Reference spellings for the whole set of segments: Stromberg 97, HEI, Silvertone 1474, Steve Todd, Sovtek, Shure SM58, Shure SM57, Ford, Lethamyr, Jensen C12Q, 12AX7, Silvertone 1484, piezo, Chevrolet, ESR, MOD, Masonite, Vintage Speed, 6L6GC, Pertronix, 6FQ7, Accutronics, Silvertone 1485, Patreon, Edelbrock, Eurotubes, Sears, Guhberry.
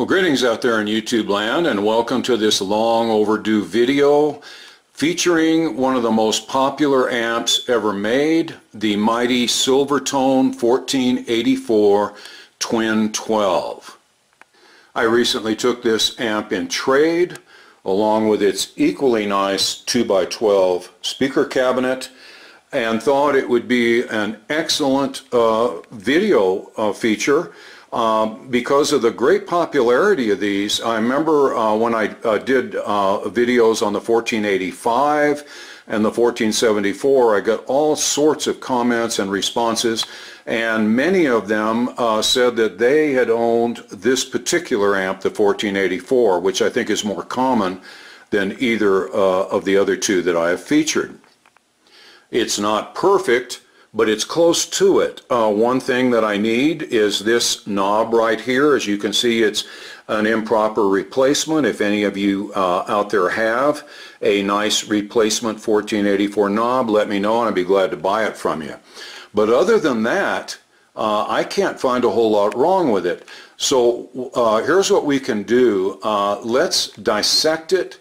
Well, greetings out there in YouTube land, and welcome to this long overdue video featuring one of the most popular amps ever made, the mighty Silvertone 1484 Twin 12. I recently took this amp in trade along with its equally nice 2x12 speaker cabinet and thought it would be an excellent video feature. Because of the great popularity of these, I remember when I did videos on the 1485 and the 1474, I got all sorts of comments and responses, and many of them said that they had owned this particular amp, the 1484, which I think is more common than either of the other two that I have featured. It's not perfect, but it's close to it. One thing that I need is this knob right here. As you can see, it's an improper replacement. If any of you out there have a nice replacement 1484 knob, let me know and I'd be glad to buy it from you. But other than that, I can't find a whole lot wrong with it. So here's what we can do. Let's dissect it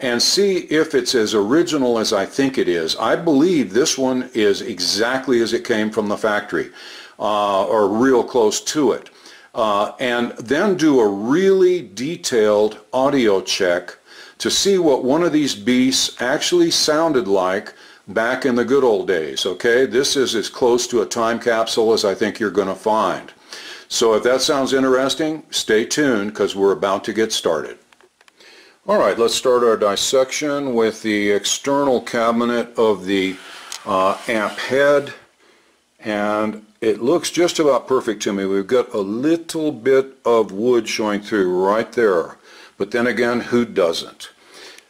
and see if it's as original as I think it is. I believe this one is exactly as it came from the factory, or real close to it. And then do a really detailed audio check to see what one of these beasts actually sounded like back in the good old days, okay? This is as close to a time capsule as I think you're gonna find. So if that sounds interesting, stay tuned because we're about to get started. All right, let's start our dissection with the external cabinet of the amp head, and it looks just about perfect to me. We've got a little bit of wood showing through right there, but then again, who doesn't?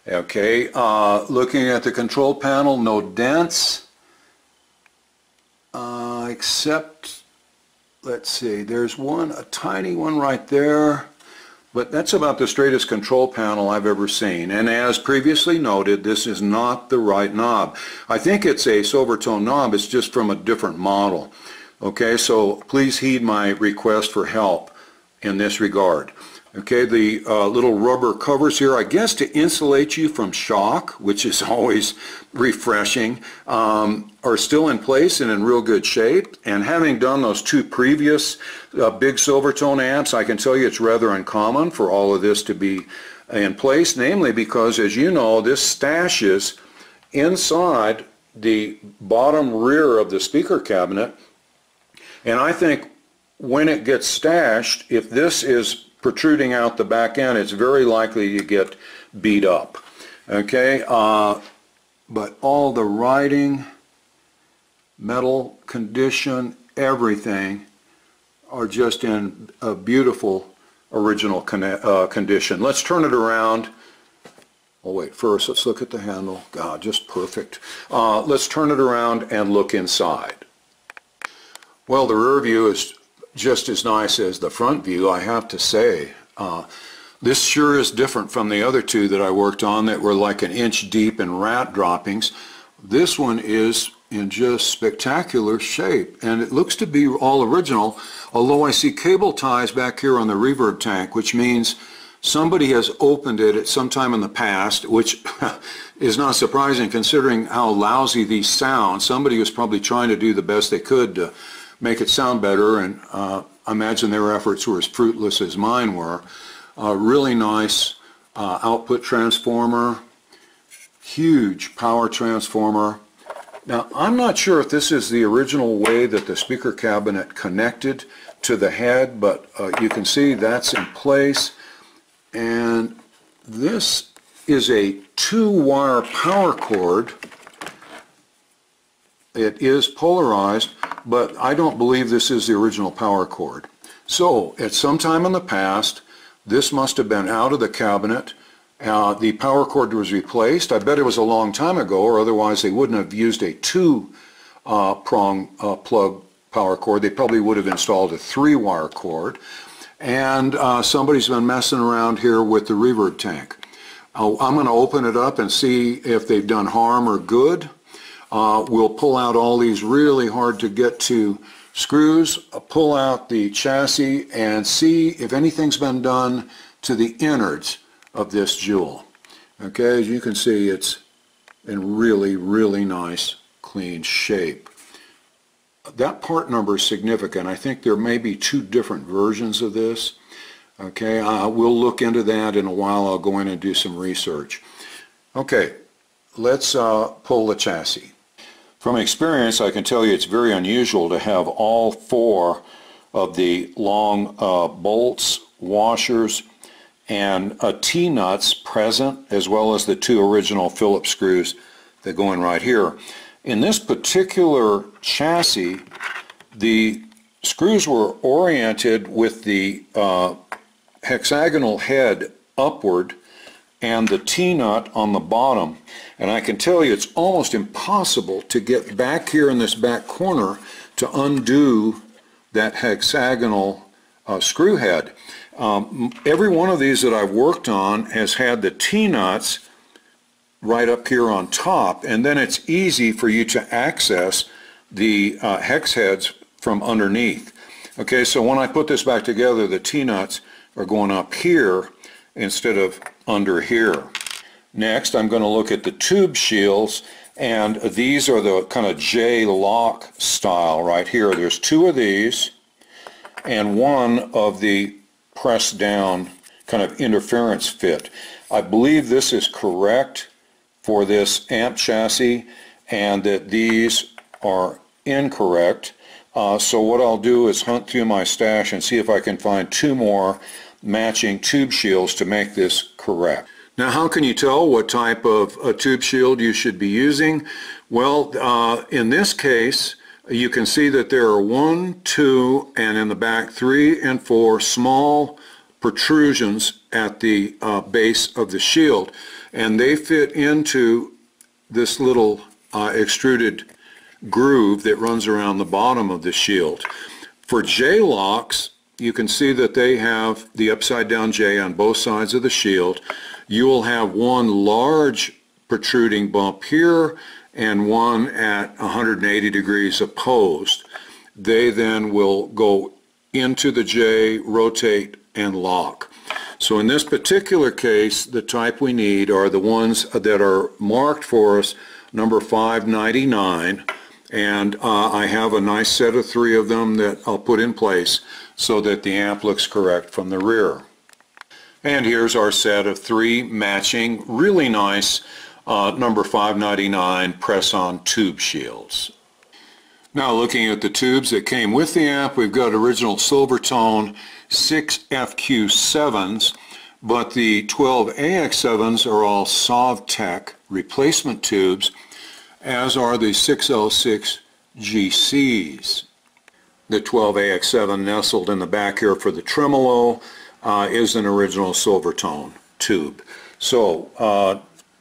Okay, looking at the control panel, no dents, except, let's see, there's one, a tiny one right there. But that's about the straightest control panel I've ever seen. And as previously noted, this is not the right knob. I think it's a Silvertone knob, it's just from a different model. Okay, so please heed my request for help in this regard. Okay, the little rubber covers here, I guess to insulate you from shock, which is always refreshing, are still in place and in real good shape. And having done those two previous big Silvertone amps, I can tell you it's rather uncommon for all of this to be in place, namely because, as you know, this stashes inside the bottom rear of the speaker cabinet. And I think when it gets stashed, if this is protruding out the back end, it's very likely to get beat up. Okay, but all the writing, metal condition, everything are just in a beautiful original condition. Let's turn it around. Oh wait, first let's look at the handle. God, just perfect. Let's turn it around and look inside. Well, the rear view is just as nice as the front view, I have to say. This sure is different from the other two that I worked on that were like an inch deep in rat droppings. This one is in just spectacular shape, and it looks to be all original, although I see cable ties back here on the reverb tank, which means somebody has opened it at some time in the past, which is not surprising considering how lousy these sound. Somebody was probably trying to do the best they could to make it sound better, and I imagine their efforts were as fruitless as mine were. Really nice output transformer, huge power transformer. Now, I'm not sure if this is the original way that the speaker cabinet connected to the head, but you can see that's in place. And this is a 2-wire power cord. It is polarized, but I don't believe this is the original power cord. So at some time in the past, this must have been out of the cabinet. The power cord was replaced. I bet it was a long time ago, or otherwise they wouldn't have used a 2-prong plug power cord. They probably would have installed a 3-wire cord. And somebody's been messing around here with the reverb tank. I'm going to open it up and see if they've done harm or good. We'll pull out all these really hard to get to screws, pull out the chassis, and see if anything's been done to the innards of this jewel. Okay, as you can see, it's in really, really nice, clean shape. That part number is significant. I think there may be two different versions of this. Okay, we'll look into that in a while. I'll go in and do some research. Okay, let's pull the chassis. From experience, I can tell you it's very unusual to have all four of the long bolts, washers, and T-nuts present, as well as the two original Phillips screws that go in right here. In this particular chassis, the screws were oriented with the hexagonal head upward and the T-nut on the bottom. And I can tell you it's almost impossible to get back here in this back corner to undo that hexagonal screw head. Every one of these that I've worked on has had the T-nuts right up here on top, and then it's easy for you to access the hex heads from underneath. Okay, so when I put this back together, the T-nuts are going up here instead of under here. Next, I'm going to look at the tube shields, and these are the kind of J-lock style right here. There's two of these and one of the press down kind of interference fit. I believe this is correct for this amp chassis, and that these are incorrect. So what I'll do is hunt through my stash and see if I can find two more matching tube shields to make this correct. Now, how can you tell what type of a tube shield you should be using? Well, in this case, you can see that there are 1, 2, and in the back 3 and 4 small protrusions at the base of the shield, and they fit into this little extruded groove that runs around the bottom of the shield. For J-locks, you can see that they have the upside down J on both sides of the shield. You will have one large protruding bump here and one at 180 degrees opposed. They then will go into the J, rotate, and lock. So in this particular case, the type we need are the ones that are marked for us, number 599, and I have a nice set of 3 of them that I'll put in place so that the amp looks correct from the rear. And here's our set of 3 matching really nice number 599 press-on tube shields. Now, looking at the tubes that came with the amp, we've got original Silvertone 6FQ7s, but the 12AX7s are all Sovtek replacement tubes, as are the 6L6GCs. The 12AX7 nestled in the back here for the tremolo is an original Silvertone tube. So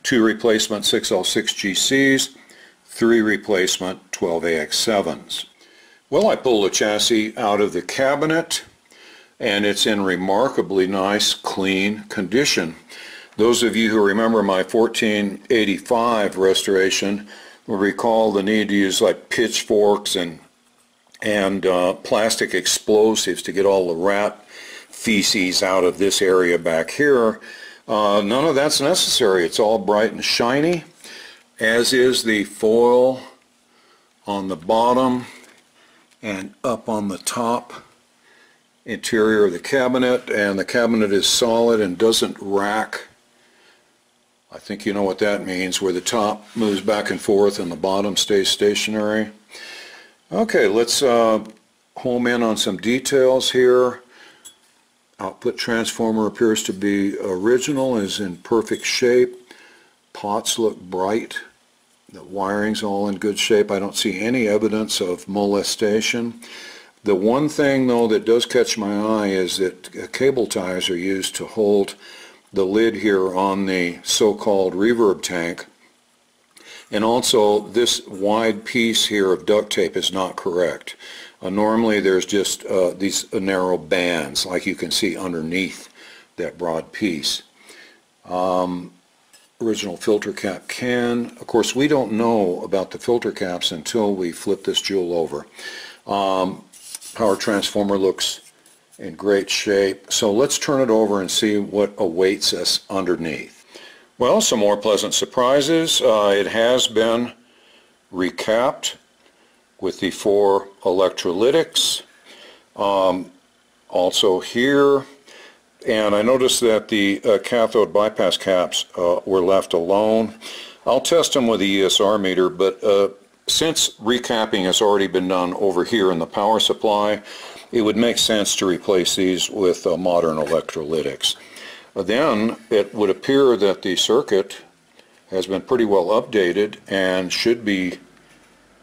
2 replacement 6L6GCs, 3 replacement 12AX7s. Well, I pulled the chassis out of the cabinet, and it's in remarkably nice, clean condition. Those of you who remember my 1485 restoration will recall the need to use like pitchforks and plastic explosives to get all the rat feces out of this area back here. None of that's necessary. It's all bright and shiny, as is the foil on the bottom and up on the top interior of the cabinet, and the cabinet is solid and doesn't rack. I think you know what that means, where the top moves back and forth and the bottom stays stationary. Okay, let's home in on some details here. Output transformer appears to be original, is in perfect shape. Pots look bright. The wiring's all in good shape. I don't see any evidence of molestation. The one thing, though, that does catch my eye is that cable ties are used to hold the lid here on the so-called reverb tank. And also, this wide piece here of duct tape is not correct. Normally, there's just these narrow bands, like you can see underneath that broad piece. Original filter cap can. Of course, we don't know about the filter caps until we flip this jewel over. Power transformer looks in great shape. So let's turn it over and see what awaits us underneath. Well, some more pleasant surprises. It has been recapped with the 4 electrolytics. Also here, and I noticed that the cathode bypass caps were left alone. I'll test them with the ESR meter, but since recapping has already been done over here in the power supply, it would make sense to replace these with modern electrolytics. Then it would appear that the circuit has been pretty well updated and should be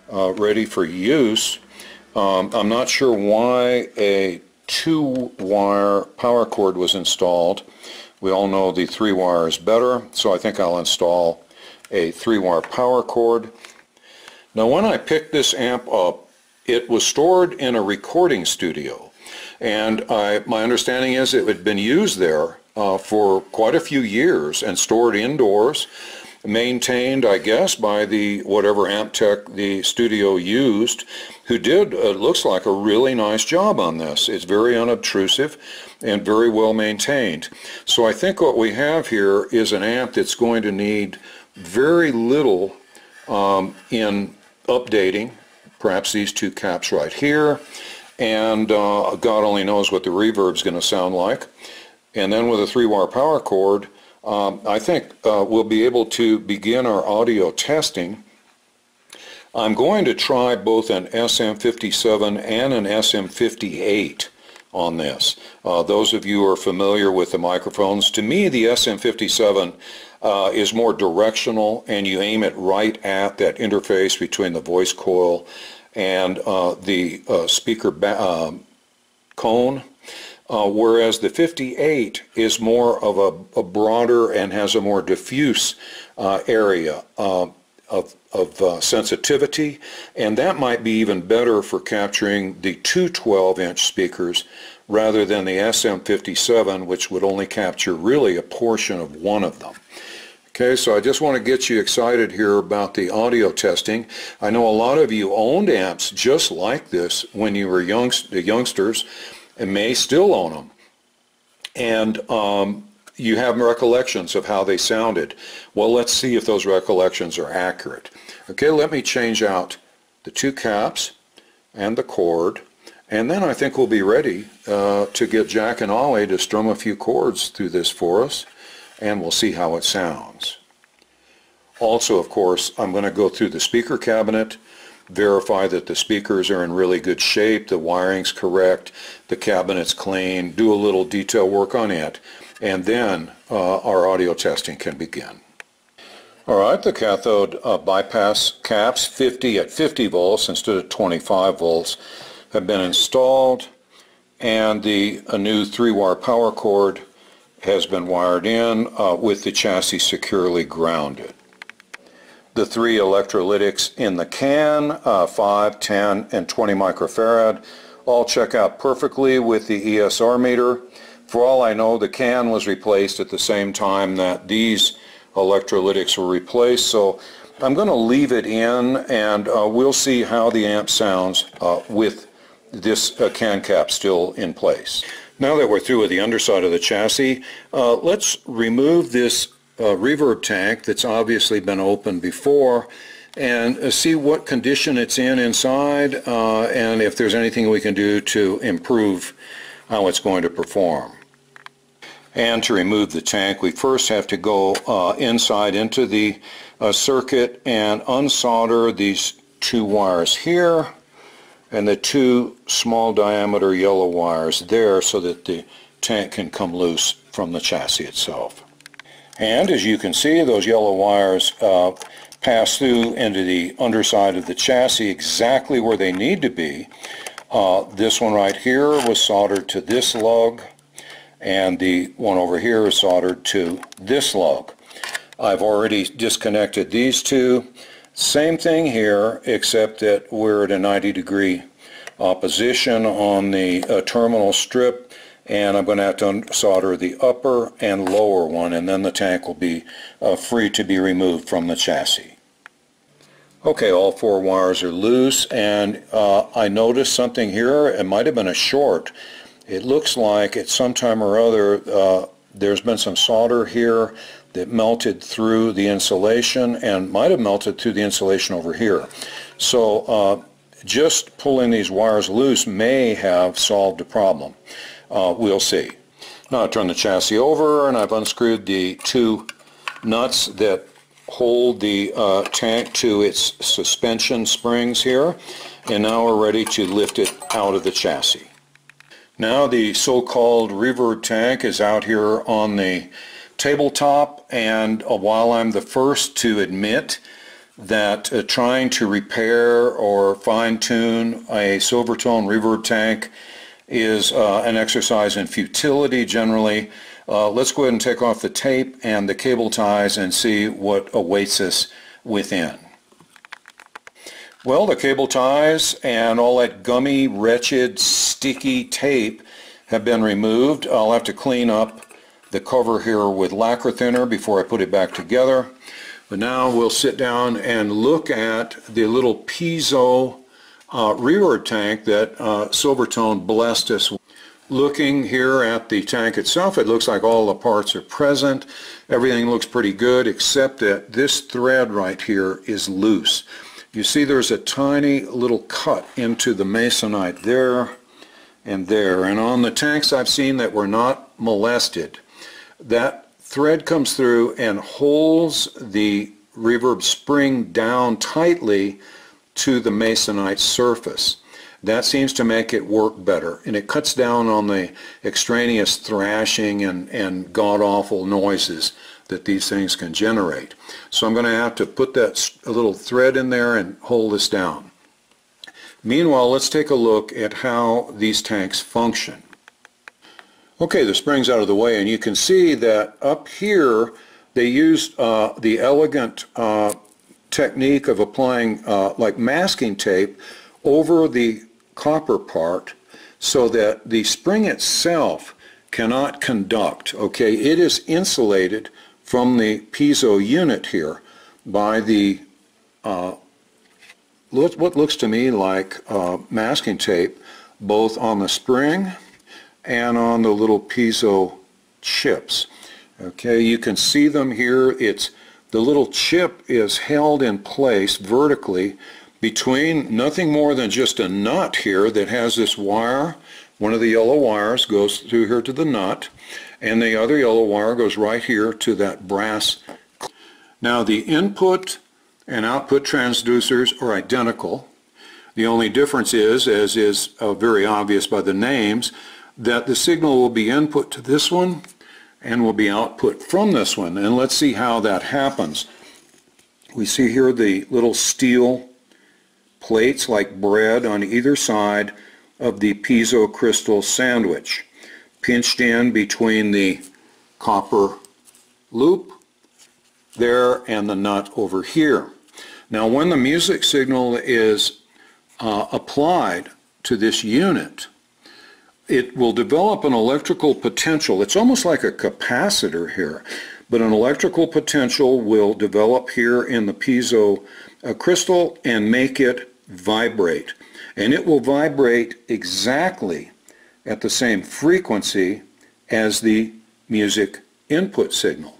ready for use. I'm not sure why a 2-wire power cord was installed. We all know the 3-wire is better, so I think I'll install a 3-wire power cord. Now, when I picked this amp up, it was stored in a recording studio, and my understanding is it had been used there for quite a few years and stored indoors, maintained, I guess, by the whatever amp tech the studio used, who did, it looks like, a really nice job on this. It's very unobtrusive and very well maintained. So I think what we have here is an amp that's going to need very little in updating, perhaps these 2 caps right here, and God only knows what the reverb's going to sound like. And then with a 3-wire power cord, I think we'll be able to begin our audio testing. I'm going to try both an SM57 and an SM58 on this. Those of you who are familiar with the microphones, to me the SM57 is more directional, and you aim it right at that interface between the voice coil and the speaker cone. Whereas the 58 is more of a broader and has a more diffuse area of sensitivity, and that might be even better for capturing the 2 12-inch speakers rather than the SM57, which would only capture really a portion of one of them. Okay, so I just want to get you excited here about the audio testing. I know a lot of you owned amps just like this when you were youngsters, and may still own them, and you have recollections of how they sounded. Well, let's see if those recollections are accurate. Okay, let me change out the 2 caps and the cord, and then I think we'll be ready to get Jack and Ollie to strum a few chords through this for us, and we'll see how it sounds. Also, of course, I'm going to go through the speaker cabinet, verify that the speakers are in really good shape, the wiring's correct, the cabinet's clean, do a little detail work on it, and then our audio testing can begin. All right, the cathode bypass caps 50 at 50 volts instead of 25 volts have been installed, and a new 3-wire power cord has been wired in with the chassis securely grounded. The 3 electrolytics in the can, 5, 10, and 20 microfarad, all check out perfectly with the ESR meter. For all I know, the can was replaced at the same time that these electrolytics were replaced, so I'm going to leave it in, and we'll see how the amp sounds with this can cap still in place. Now that we're through with the underside of the chassis, let's remove this reverb tank that's obviously been opened before and see what condition it's in inside and if there's anything we can do to improve how it's going to perform. And to remove the tank, we first have to go inside into the circuit and unsolder these 2 wires here and the 2 small diameter yellow wires there so that the tank can come loose from the chassis itself. And as you can see, those yellow wires pass through into the underside of the chassis exactly where they need to be. This one right here was soldered to this lug, and the one over here is soldered to this lug. I've already disconnected these 2. Same thing here, except that we're at a 90-degree position on the terminal strip, and I'm going to have to solder the upper and lower one, and then the tank will be free to be removed from the chassis. Okay, all four wires are loose, and I noticed something here. It might have been a short. It looks like at some time or other there's been some solder here that melted through the insulation and might have melted through the insulation over here. So just pulling these wires loose may have solved the problem. We'll see. Now I turn the chassis over, and I've unscrewed the two nuts that hold the tank to its suspension springs here, and now we're ready to lift it out of the chassis. Now the so-called reverb tank is out here on the tabletop, and while I'm the first to admit that trying to repair or fine-tune a Silvertone reverb tank is an exercise in futility generally, let's go ahead and take off the tape and the cable ties and see what awaits us within. Well, the cable ties and all that gummy, wretched, sticky tape have been removed. I'll have to clean up the cover here with lacquer thinner before I put it back together. But now we'll sit down and look at the little piezo rearward tank that Silvertone blessed us with. Looking here at the tank itself, it looks like all the parts are present. Everything looks pretty good, except that this thread right here is loose. You see there's a tiny little cut into the masonite there and there, and on the tanks I've seen that were not molested, that thread comes through and holds the reverb spring down tightly to the masonite surface. That seems to make it work better, and it cuts down on the extraneous thrashing and god-awful noises that these things can generate. So I'm going to have to put that little thread in there and hold this down. Meanwhile, let's take a look at how these tanks function. Okay, the spring's out of the way, and you can see that up here they used the elegant technique of applying like masking tape over the copper part so that the spring itself cannot conduct. Okay, it is insulated from the piezo unit here by the what looks to me like masking tape, both on the spring and on the little piezo chips. Okay, you can see them here. It's the little chip is held in place vertically between nothing more than just a nut here that has this wire. One of the yellow wires goes through here to the nut, and the other yellow wire goes right here to that brass. Now the input and output transducers are identical. The only difference is, as is very obvious by the names, that the signal will be input to this one and will be output from this one. And let's see how that happens. We see here the little steel plates like bread on either side of the piezo crystal sandwich, pinched in between the copper loop there and the nut over here. Now when the music signal is applied to this unit, it will develop an electrical potential. It's almost like a capacitor here, but an electrical potential will develop here in the piezo crystal and make it vibrate. And it will vibrate exactly at the same frequency as the music input signal.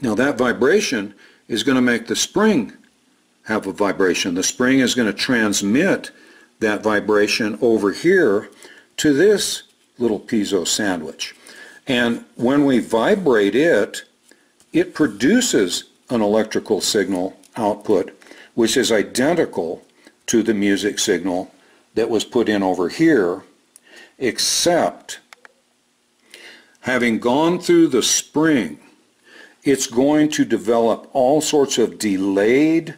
Now that vibration is going to make the spring have a vibration. The spring is going to transmit that vibration over here to this little piezo sandwich, and when we vibrate it, it produces an electrical signal output which is identical to the music signal that was put in over here, except having gone through the spring, it's going to develop all sorts of delayed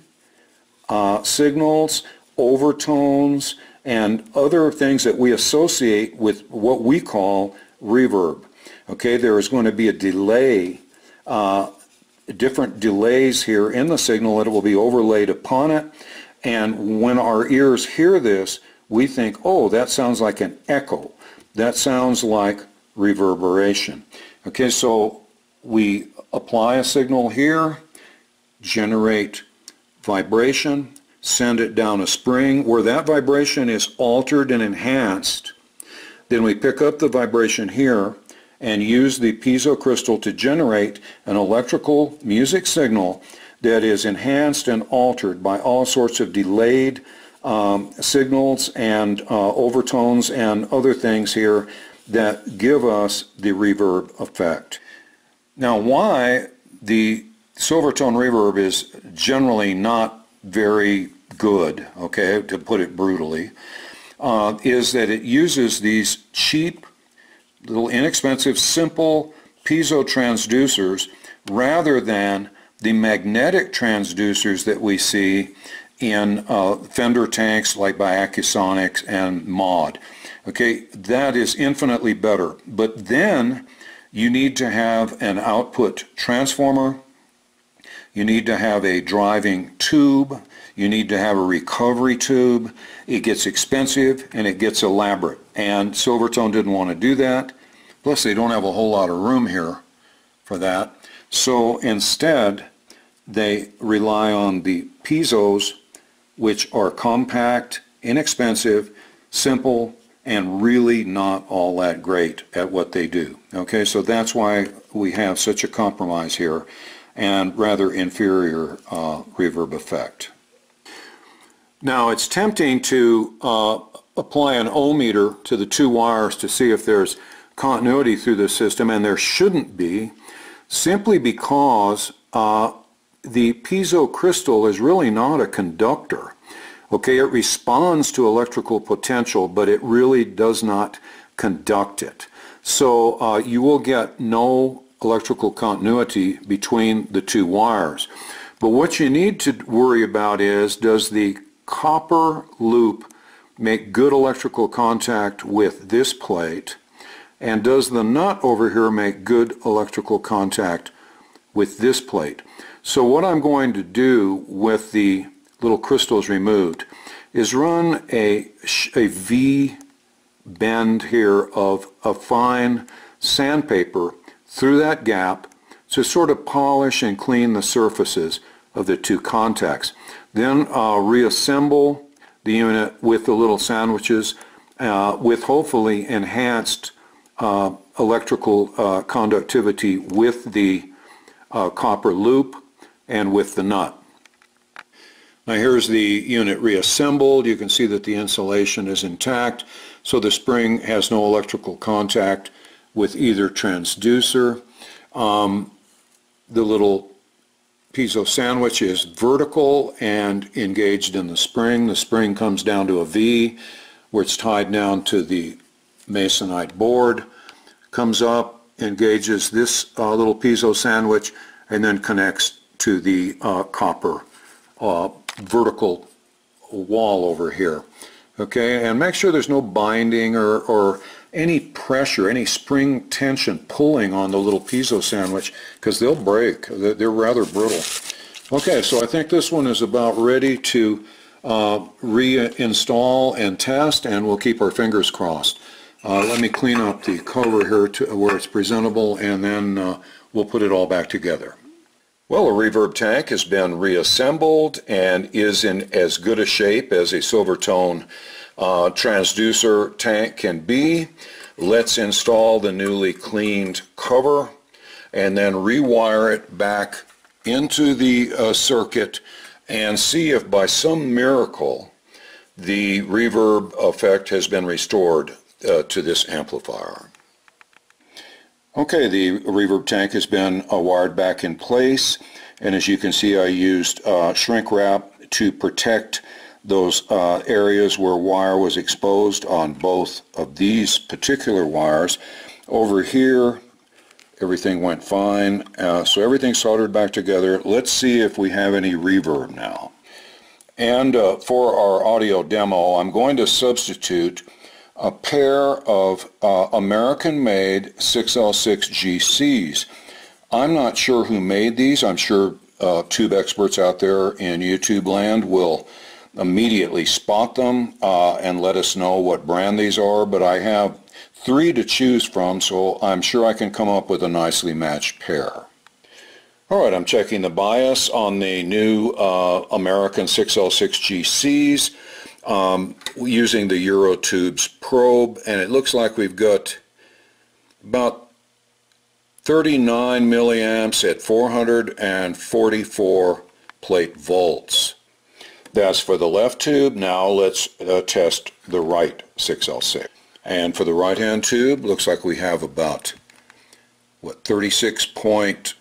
signals, overtones, and other things that we associate with what we call reverb. Okay, there is going to be a delay, different delays here in the signal that will be overlaid upon it, and when our ears hear this, we think, oh, that sounds like an echo. That sounds like reverberation. Okay, so we apply a signal here, generate vibration, send it down a spring where that vibration is altered and enhanced. Then we pick up the vibration here and use the piezo crystal to generate an electrical music signal that is enhanced and altered by all sorts of delayed signals and overtones and other things here that give us the reverb effect. Now, why the Silvertone reverb is generally not very good, okay, to put it brutally, is that it uses these cheap, little inexpensive, simple piezo transducers rather than the magnetic transducers that we see in Fender tanks like by Accutronics and MOD. Okay, that is infinitely better. But then you need to have an output transformer, you need to have a driving tube, you need to have a recovery tube. It gets expensive and it gets elaborate, and Silvertone didn't want to do that. Plus they don't have a whole lot of room here for that. So instead they rely on the piezos, which are compact, inexpensive, simple, and really not all that great at what they do. Okay, so that's why we have such a compromise here and rather inferior reverb effect. Now, it's tempting to apply an ohmmeter to the two wires to see if there's continuity through the system, and there shouldn't be, simply because the piezo crystal is really not a conductor. Okay, it responds to electrical potential, but it really does not conduct it. So you will get no electrical continuity between the two wires. But what you need to worry about is, does the copper loop make good electrical contact with this plate, and does the nut over here make good electrical contact with this plate? So what I'm going to do with the little crystals removed is run a V bend here of a fine sandpaper through that gap to sort of polish and clean the surfaces of the two contacts. Then reassemble the unit with the little sandwiches with hopefully enhanced electrical conductivity with the copper loop and with the nut. Now, here's the unit reassembled. You can see that the insulation is intact, so the spring has no electrical contact with either transducer. The little piezo sandwich is vertical and engaged in the spring. The spring comes down to a V where it's tied down to the masonite board, comes up, engages this little piezo sandwich, and then connects to the copper vertical wall over here. Okay, and make sure there's no binding or any pressure, any spring tension pulling on the little piezo sandwich, because they'll break. They're rather brittle. Okay, so I think this one is about ready to reinstall and test, and we'll keep our fingers crossed. Let me clean up the cover here to where it's presentable, and then we'll put it all back together. Well, a reverb tank has been reassembled and is in as good a shape as a Silvertone transducer tank can be. Let's install the newly cleaned cover and then rewire it back into the circuit and see if by some miracle the reverb effect has been restored to this amplifier. Okay, the reverb tank has been wired back in place, and as you can see, I used shrink wrap to protect those areas where wire was exposed on both of these particular wires. Over here, everything went fine, so everything's soldered back together. Let's see if we have any reverb now. And for our audio demo, I'm going to substitute a pair of American-made 6L6GCs. I'm not sure who made these. I'm sure tube experts out there in YouTube land will immediately spot them and let us know what brand these are, but I have three to choose from, so I'm sure I can come up with a nicely matched pair. Alright, I'm checking the bias on the new American 6L6GCs using the Eurotubes probe, and it looks like we've got about 39 milliamps at 444 plate volts. That's for the left tube. Now let's test the right 6L6. And for the right hand tube, looks like we have about, what, 36.3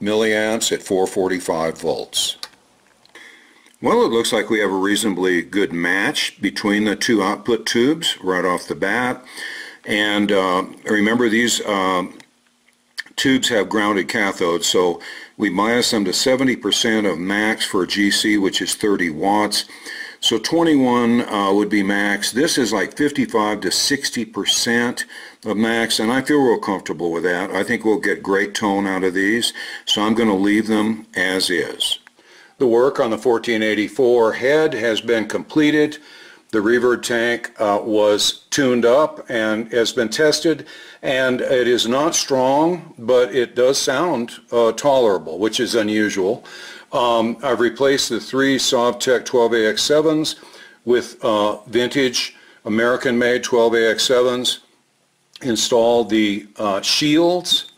milliamps at 445 volts. Well, it looks like we have a reasonably good match between the two output tubes right off the bat. And remember, these tubes have grounded cathodes, so we bias them to 70% of max for GC, which is 30 watts. So 21 would be max. This is like 55 to 60% of max, and I feel real comfortable with that. I think we'll get great tone out of these, so I'm going to leave them as is. The work on the 1484 head has been completed. The reverb tank was tuned up and has been tested, and it is not strong, but it does sound tolerable, which is unusual. I've replaced the three Sovtek 12AX7s with vintage American-made 12AX7s, installed the shields.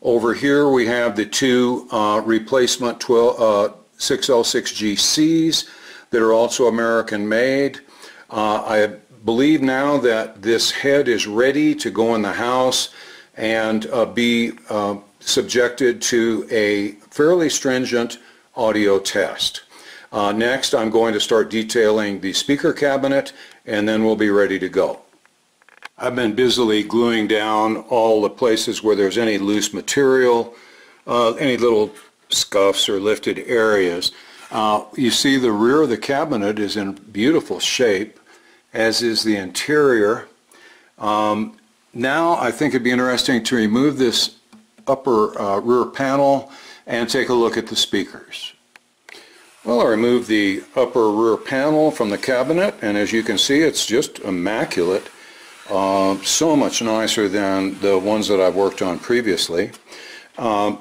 Over here we have the two replacement 6L6GCs that are also American-made. I believe now that this head is ready to go in the house and be subjected to a fairly stringent audio test. Next, I'm going to start detailing the speaker cabinet, and then we'll be ready to go. I've been busily gluing down all the places where there's any loose material, any little scuffs or lifted areas. You see the rear of the cabinet is in beautiful shape, as is the interior. Now I think it'd be interesting to remove this upper rear panel and take a look at the speakers. Well, I removed the upper rear panel from the cabinet, and as you can see, it's just immaculate. So much nicer than the ones that I've worked on previously. Here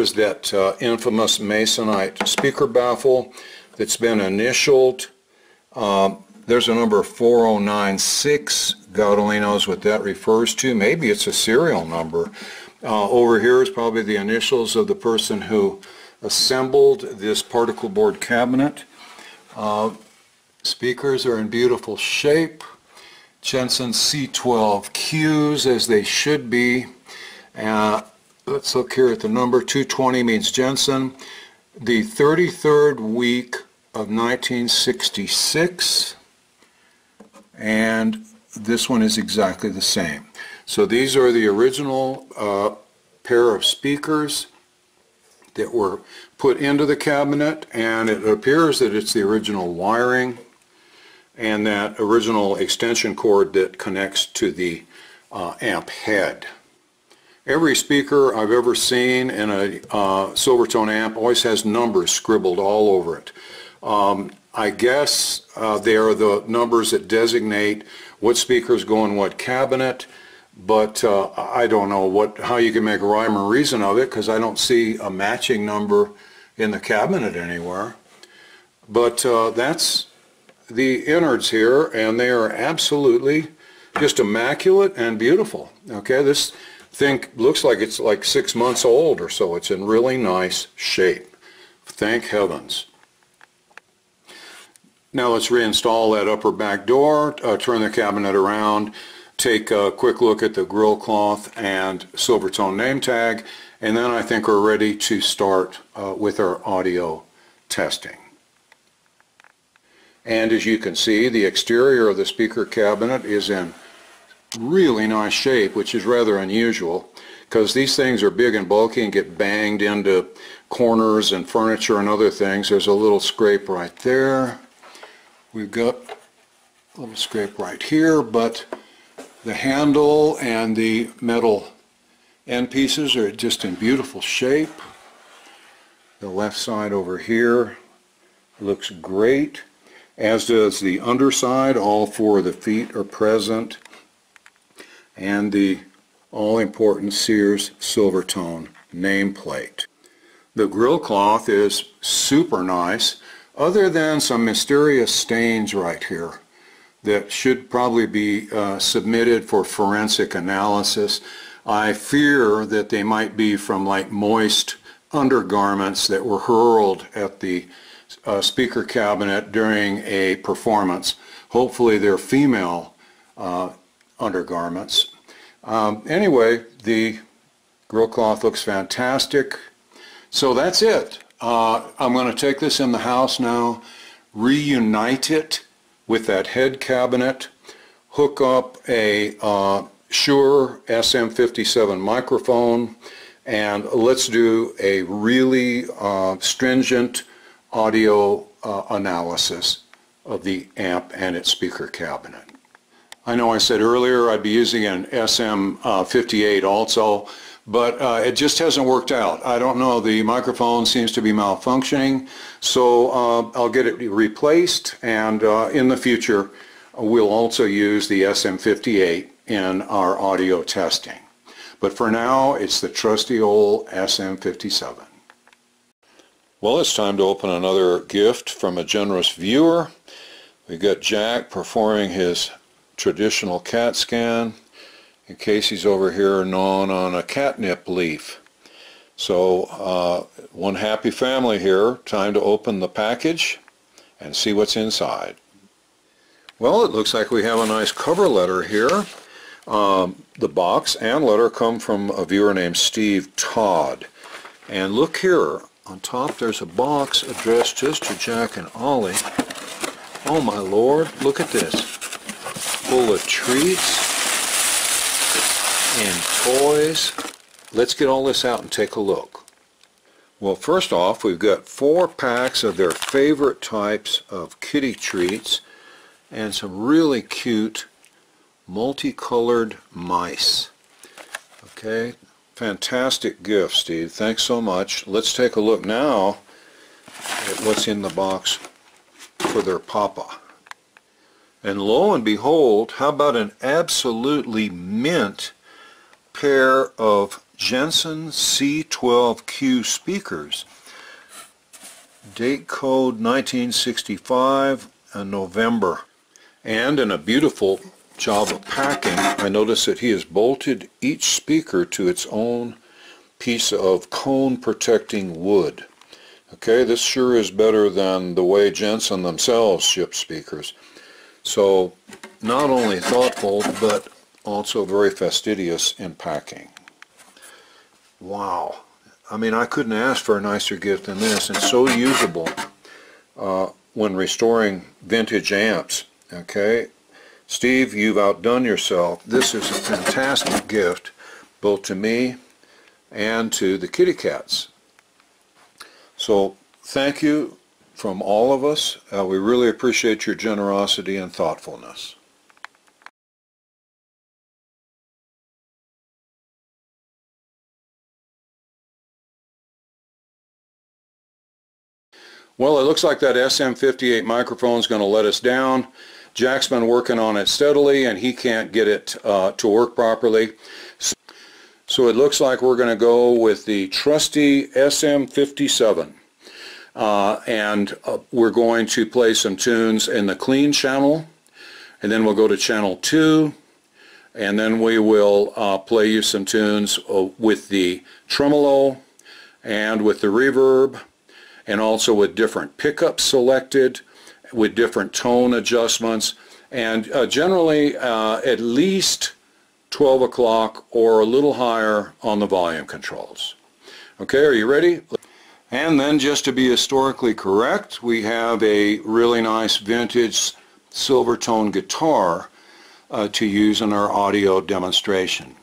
is that infamous Masonite speaker baffle that's been initialed. There's a number 4096. God only knows what that refers to. Maybe it's a serial number. Over here is probably the initials of the person who assembled this particle board cabinet. Speakers are in beautiful shape. Jensen C12Qs, as they should be. Let's look here at the number. 220 means Jensen. The 33rd week of 1966. And this one is exactly the same. So these are the original pair of speakers that were put into the cabinet, and it appears that it's the original wiring and that original extension cord that connects to the amp head. Every speaker I've ever seen in a Silvertone amp always has numbers scribbled all over it. I guess they are the numbers that designate what speakers go in what cabinet. But I don't know how you can make a rhyme or reason of it, because I don't see a matching number in the cabinet anywhere. But that's the innards here, and they are absolutely just immaculate and beautiful. Okay, this thing looks like it's like 6 months old or so. It's in really nice shape. Thank heavens. Now let's reinstall that upper back door, turn the cabinet around, take a quick look at the grill cloth and Silvertone name tag, and then I think we're ready to start with our audio testing. And as you can see, the exterior of the speaker cabinet is in really nice shape, which is rather unusual because these things are big and bulky and get banged into corners and furniture and other things. There's a little scrape right there. We've got a little scrape right here, but the handle and the metal end pieces are just in beautiful shape. The left side over here looks great, as does the underside. All four of the feet are present, and the all-important Sears Silvertone nameplate. The grill cloth is super nice, other than some mysterious stains right here that should probably be submitted for forensic analysis. I fear that they might be from like moist undergarments that were hurled at the speaker cabinet during a performance. Hopefully they're female undergarments. Anyway, the grill cloth looks fantastic. So that's it. I'm going to take this in the house now, reunite it with that head cabinet, hook up a Shure SM57 microphone, and let's do a really stringent audio analysis of the amp and its speaker cabinet. I know I said earlier I'd be using an SM58 also, but it just hasn't worked out. I don't know, the microphone seems to be malfunctioning, so I'll get it replaced, and in the future we'll also use the SM58 in our audio testing. But for now, it's the trusty old SM57. Well, it's time to open another gift from a generous viewer. We've got Jack performing his traditional CAT scan. And Casey's over here gnawing on a catnip leaf. So one happy family here. Time to open the package and see what's inside. Well, it looks like we have a nice cover letter here. The box and letter come from a viewer named Steve Todd. And look here, on top there's a box addressed just to Jack and Ollie. Oh my Lord, look at this. Full of treats and toys. Let's get all this out and take a look. Well, first off, we've got 4 packs of their favorite types of kitty treats and some really cute multicolored mice. Okay, fantastic gift, Steve. Thanks so much. Let's take a look now at what's in the box for their papa. And lo and behold, how about an absolutely mint pair of Jensen C12Q speakers, date code 1965 and November. And in a beautiful job of packing, I notice that he has bolted each speaker to its own piece of cone protecting wood. Okay, this sure is better than the way Jensen themselves ship speakers. So not only thoughtful, but also very fastidious in packing. Wow, I mean, I couldn't ask for a nicer gift than this, and so usable when restoring vintage amps. Okay, Steve, you've outdone yourself. This is a fantastic gift, both to me and to the kitty cats. So thank you from all of us. We really appreciate your generosity and thoughtfulness. Well, it looks like that SM58 microphone is going to let us down. Jack's been working on it steadily, and he can't get it to work properly. So it looks like we're going to go with the trusty SM57. We're going to play some tunes in the clean channel, and then we'll go to channel 2, and then we will play you some tunes with the tremolo and with the reverb, and also with different pickups selected, with different tone adjustments, and generally at least 12 o'clock or a little higher on the volume controls. Okay, are you ready? And then, just to be historically correct, we have a really nice vintage Silvertone guitar to use in our audio demonstration.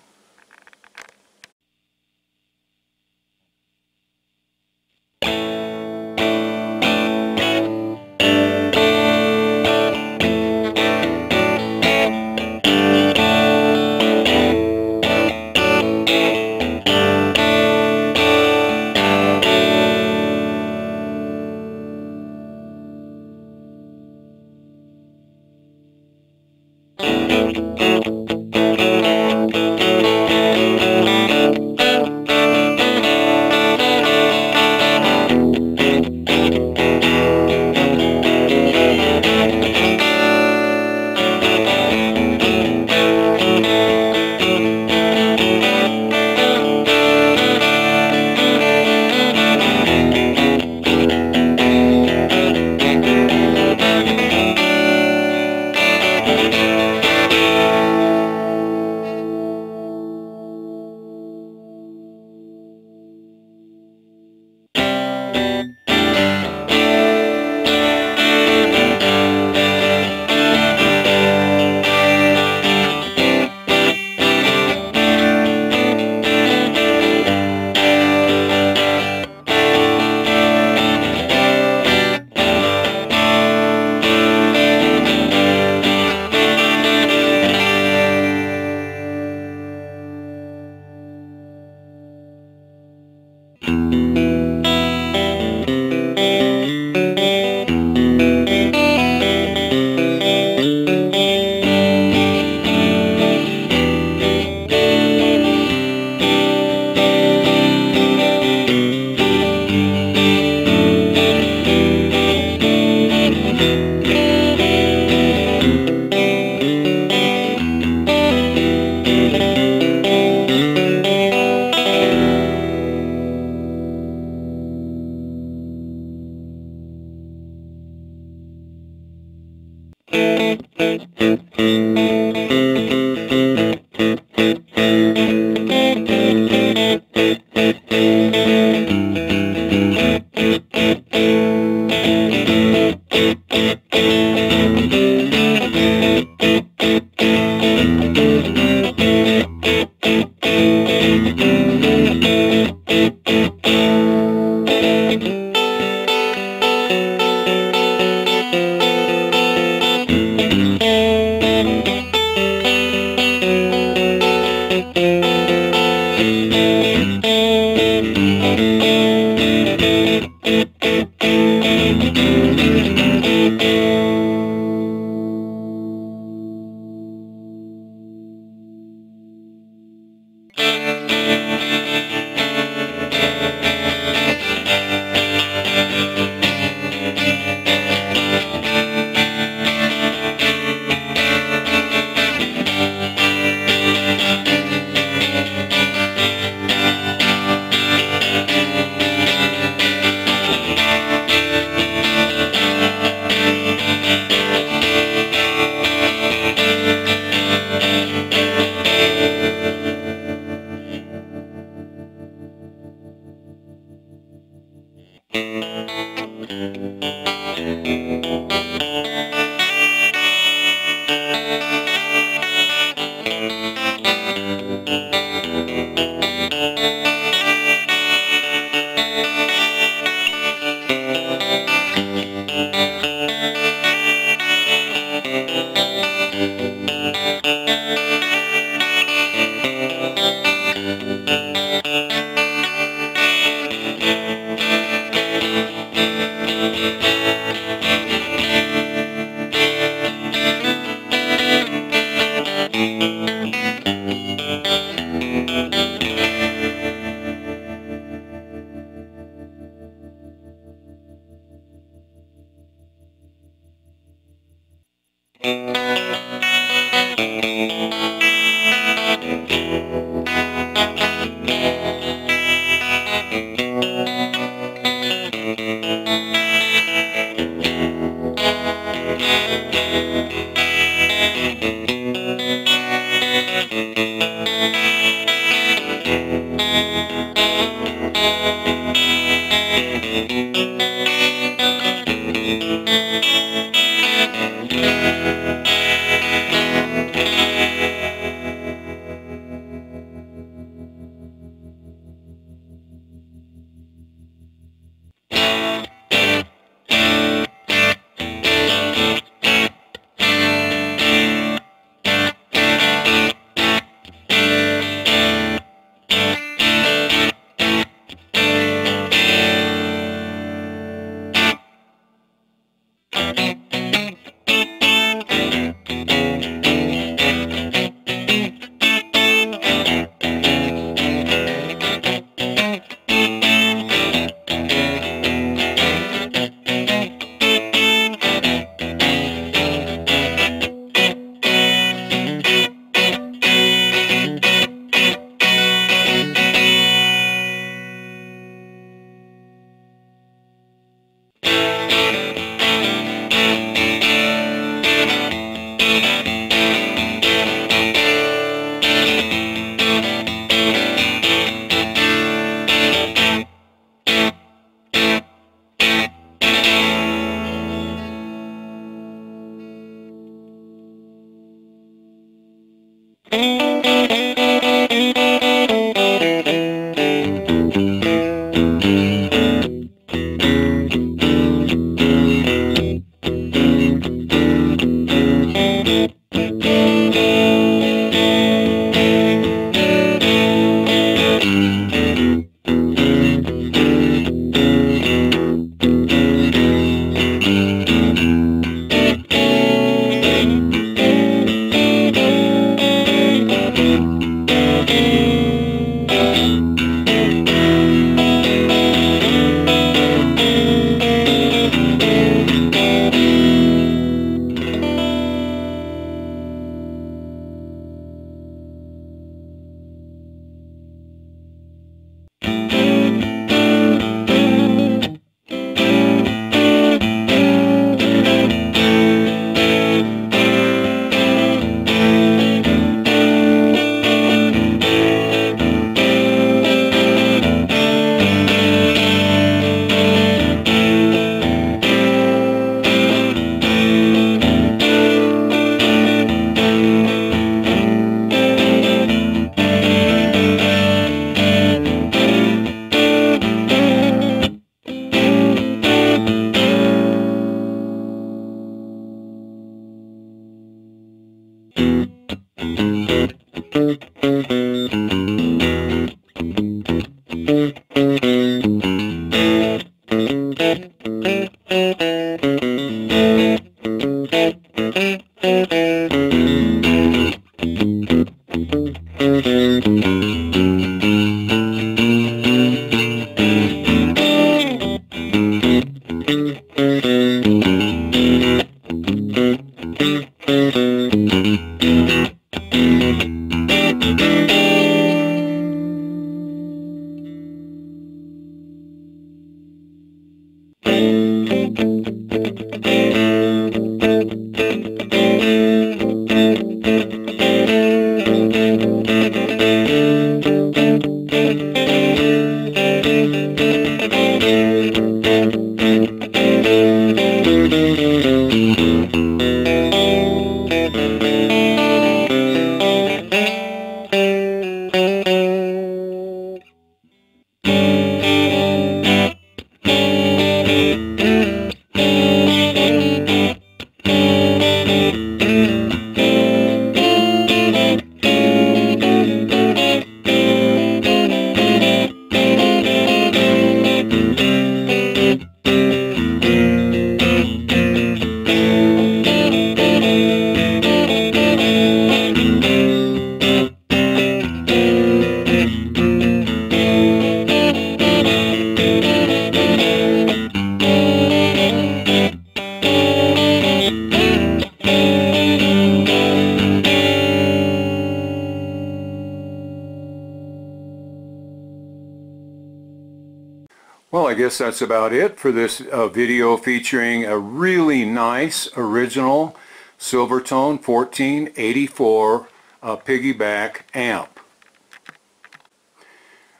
Well, I guess that's about it for this video featuring a really nice original Silvertone 1484 piggyback amp.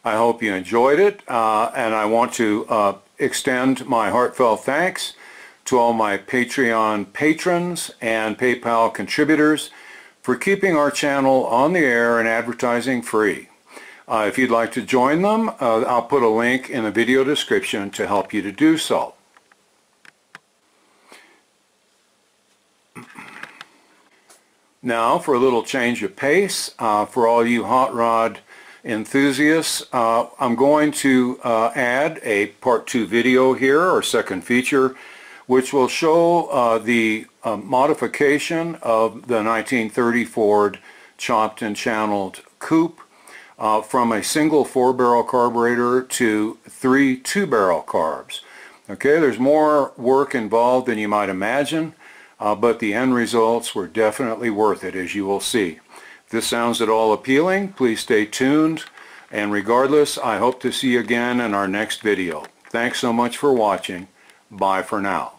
I hope you enjoyed it, and I want to extend my heartfelt thanks to all my Patreon patrons and PayPal contributors for keeping our channel on the air and advertising free. If you'd like to join them, I'll put a link in the video description to help you to do so. Now, for a little change of pace, for all you hot rod enthusiasts, I'm going to add a part 2 video here, or second feature, which will show the modification of the 1930 Ford chopped and channeled coupe, from a single 4-barrel carburetor to 3 2-barrel carbs. Okay, there's more work involved than you might imagine, but the end results were definitely worth it, as you will see. If this sounds at all appealing, please stay tuned, and regardless, I hope to see you again in our next video. Thanks so much for watching. Bye for now.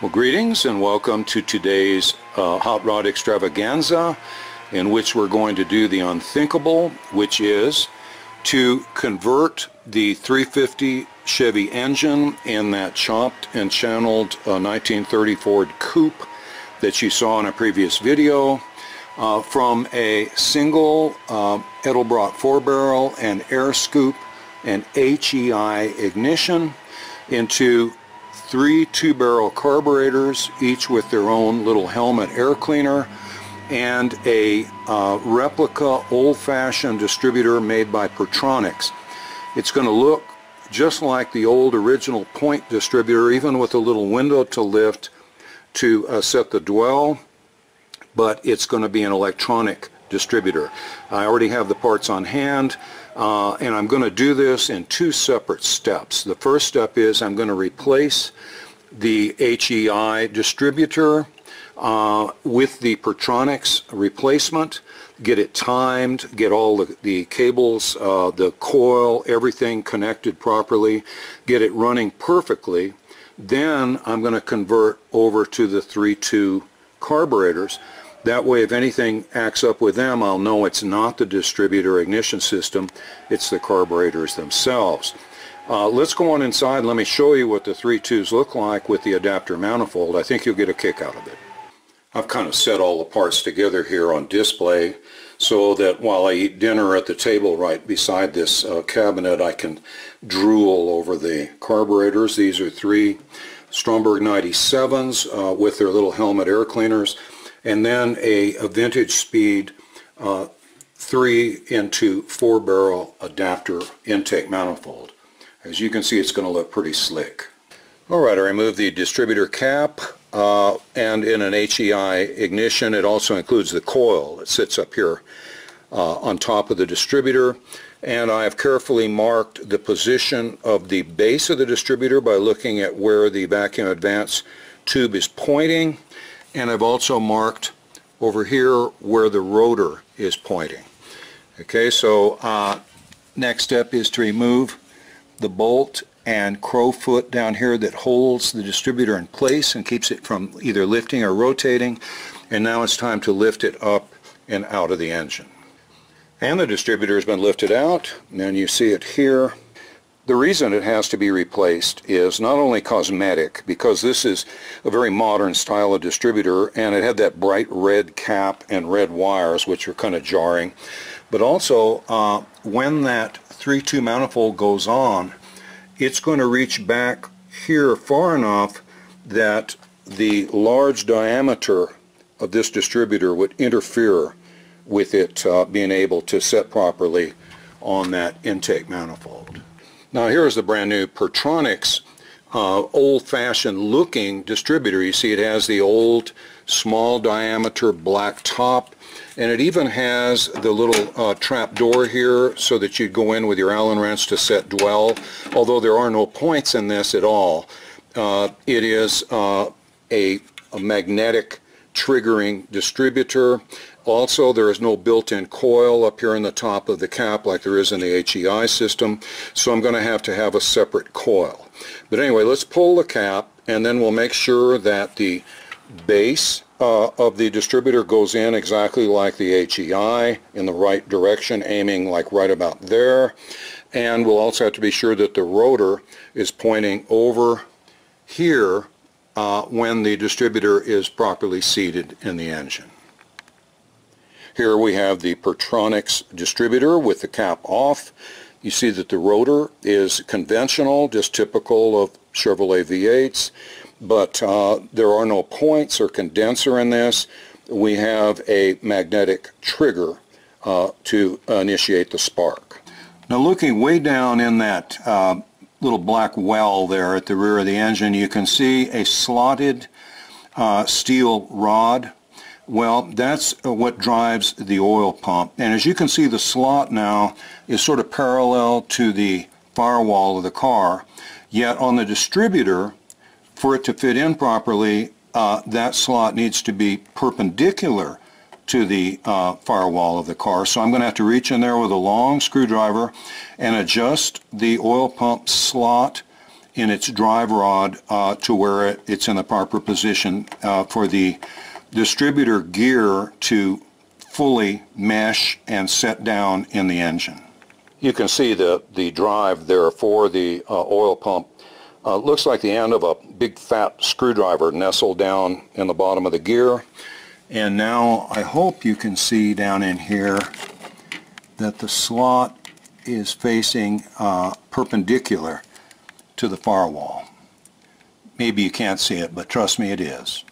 Well, greetings and welcome to today's Hot Rod Extravaganza, in which we're going to do the unthinkable, which is to convert the 350 Chevy engine in that chopped and channeled 1930 Ford coupe that you saw in a previous video from a single Edelbrock 4-barrel and air scoop and HEI ignition into 3 2-barrel carburetors, each with their own little helmet air cleaner, and a replica old-fashioned distributor made by Pertronix. It's going to look just like the old original point distributor, even with a little window to lift to set the dwell, but it's going to be an electronic distributor. I already have the parts on hand, and I'm going to do this in 2 separate steps. The first step is I'm going to replace the HEI distributor with the Pertronix replacement, get it timed, get all the cables, the coil, everything connected properly, get it running perfectly. Then I'm going to convert over to the 3-2 carburetors. That way, if anything acts up with them, I'll know it's not the distributor ignition system, it's the carburetors themselves. Let's go on inside. Let me show you what the 3-2s look like with the adapter manifold. I think you'll get a kick out of it. I've kind of set all the parts together here on display so that while I eat dinner at the table right beside this cabinet, I can drool over the carburetors. These are 3 Stromberg 97s with their little helmet air cleaners, and then a Vintage Speed 3 into 4-barrel adapter intake manifold. As you can see, it's going to look pretty slick. All right, I removed the distributor cap. and in an HEI ignition. It also includes the coil that sits up here on top of the distributor, and I have carefully marked the position of the base of the distributor by looking at where the vacuum advance tube is pointing, and I've also marked over here where the rotor is pointing. Okay, so next step is to remove the bolt and crow foot down here that holds the distributor in place and keeps it from either lifting or rotating, and now it's time to lift it up and out of the engine. And the distributor has been lifted out, and you see it here. The reason it has to be replaced is not only cosmetic, because this is a very modern style of distributor and it had that bright red cap and red wires which are kind of jarring, but also when that 3-2 manifold goes on, it's going to reach back here far enough that the large diameter of this distributor would interfere with it being able to set properly on that intake manifold. Now here's the brand new Pertronix old-fashioned looking distributor. You see it has the old small diameter black top, and it even has the little trap door here so that you go in with your Allen wrench to set dwell. Although there are no points in this at all, it is a magnetic triggering distributor. Also, there is no built-in coil up here in the top of the cap like there is in the HEI system, so I'm going to have a separate coil. But anyway, let's pull the cap, and then we'll make sure that the base of the distributor goes in exactly like the HEI in the right direction, aiming like right about there. And we'll also have to be sure that the rotor is pointing over here when the distributor is properly seated in the engine. Here we have the Pertronix distributor with the cap off. You see that the rotor is conventional, just typical of Chevrolet V8s, but there are no points or condenser in this. We have a magnetic trigger to initiate the spark. Now looking way down in that little black well there at the rear of the engine, you can see a slotted steel rod. Well, that's what drives the oil pump, and as you can see, the slot now is sort of parallel to the firewall of the car, yet on the distributor, for it to fit in properly, that slot needs to be perpendicular to the firewall of the car. So I'm going to have to reach in there with a long screwdriver and adjust the oil pump slot in its drive rod to where it's in the proper position for the distributor gear to fully mesh and set down in the engine. You can see the drive there for the oil pump. Looks like the end of a big fat screwdriver nestled down in the bottom of the gear. And now I hope you can see down in here that the slot is facing perpendicular to the firewall. Maybe you can't see it, but trust me, it is.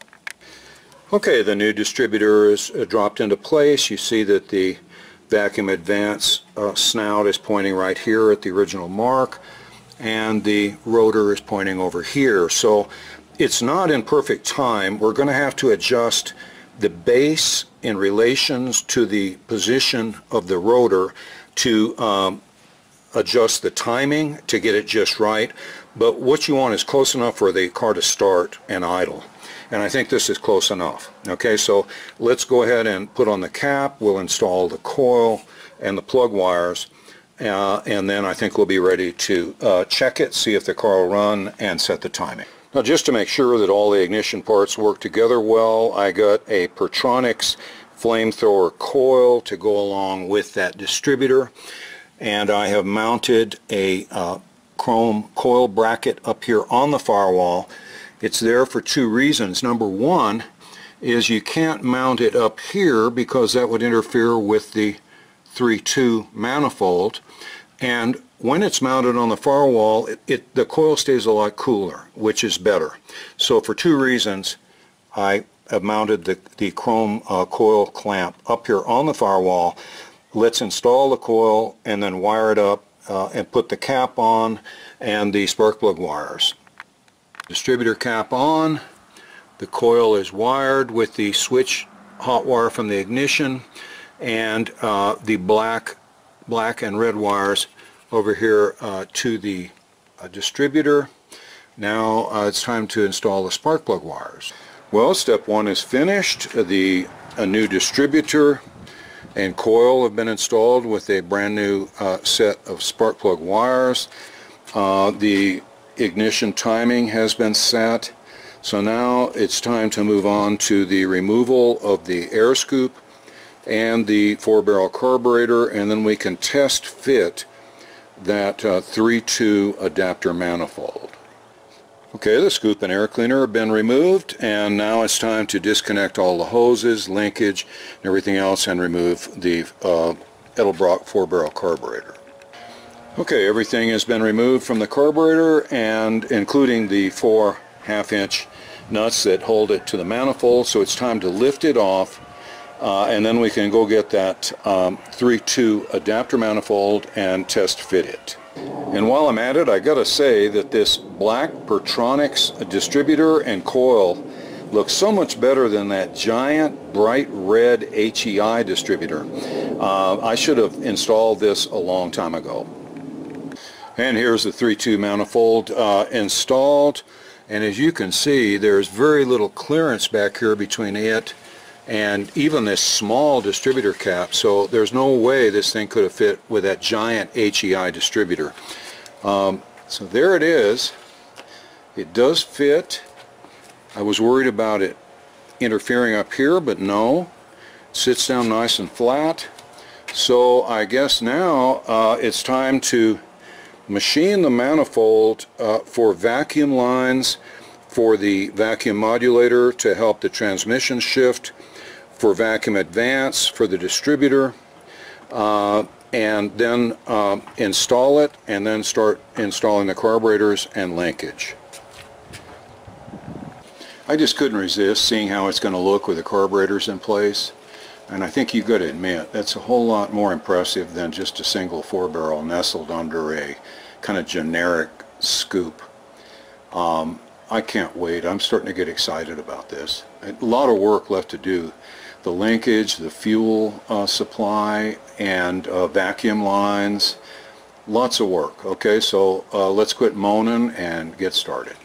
Okay, the new distributor is dropped into place. You see that the vacuum advance snout is pointing right here at the original mark, and the rotor is pointing over here. So it's not in perfect time. We're going to have to adjust the base in relations to the position of the rotor to adjust the timing to get it just right. But what you want is close enough for the car to start and idle. And I think this is close enough. Okay, so let's go ahead and put on the cap. We'll install the coil and the plug wires, and then I think we'll be ready to check it, see if the car will run, and set the timing. Now, just to make sure that all the ignition parts work together well, I got a Pertronix flamethrower coil to go along with that distributor, and I have mounted a chrome coil bracket up here on the firewall. It's there for two reasons. Number one is you can't mount it up here because that would interfere with the 3-2 manifold, and when it's mounted on the firewall, the coil stays a lot cooler, which is better. So for two reasons, I have mounted the chrome coil clamp up here on the firewall. Let's install the coil and then wire it up and put the cap on and the spark plug wires. Distributor cap on, The coil is wired with the switch hot wire from the ignition, and the black and red wires over here to the distributor. Now it's time to install the spark plug wires. Well, step one is finished. A new distributor and coil have been installed with a brand new set of spark plug wires. The ignition timing has been set. So now it's time to move on to the removal of the air scoop and the 4-barrel carburetor, and then we can test fit that 3-2 adapter manifold. Okay, the scoop and air cleaner have been removed, and now it's time to disconnect all the hoses, linkage, and everything else, and remove the Edelbrock 4-barrel carburetor. Okay, everything has been removed from the carburetor, and including the 4 half-inch nuts that hold it to the manifold, so it's time to lift it off. And then we can go get that 3-2 adapter manifold and test fit it. And while I'm at it, I gotta say that this black Pertronix distributor and coil looks so much better than that giant bright red HEI distributor. I should have installed this a long time ago. And here's the 3-2 manifold installed, and as you can see, there's very little clearance back here between it and even this small distributor cap, so there's no way this thing could have fit with that giant HEI distributor. So there it is. It does fit. I was worried about it interfering up here, but no. It sits down nice and flat. So I guess now it's time to machine the manifold for vacuum lines, for the vacuum modulator to help the transmission shift, for vacuum advance for the distributor, and then install it, and then start installing the carburetors and linkage. I just couldn't resist seeing how it's going to look with the carburetors in place, and I think you've got to admit that's a whole lot more impressive than just a single 4-barrel nestled under a kind of generic scoop. I can't wait. I'm starting to get excited about this. A lot of work left to do. The linkage, the fuel supply, and vacuum lines. Lots of work. Okay, so let's quit moaning and get started.